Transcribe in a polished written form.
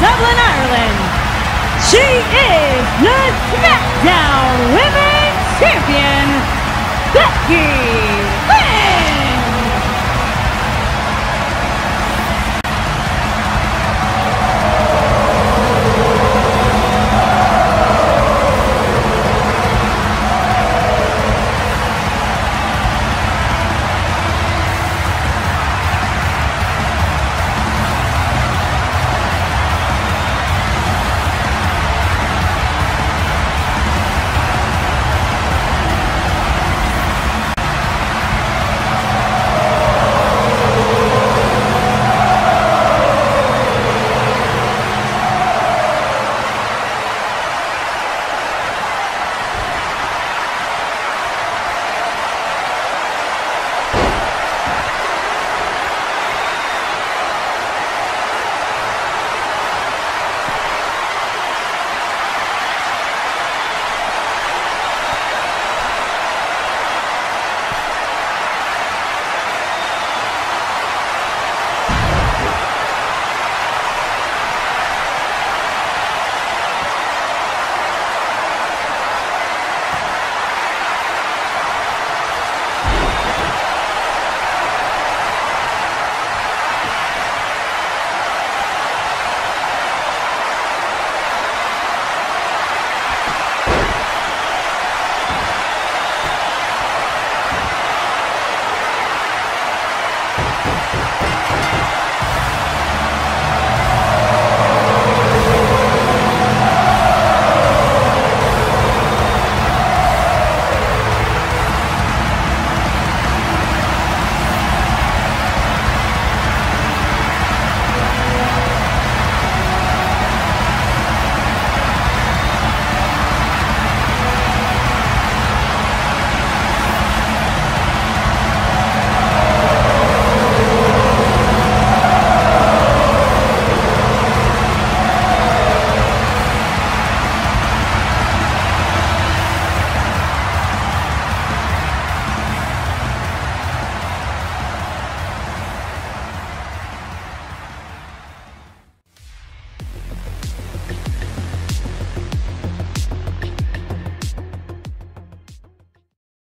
Dublin, Ireland. She is the SmackDown Women's Champion, Becky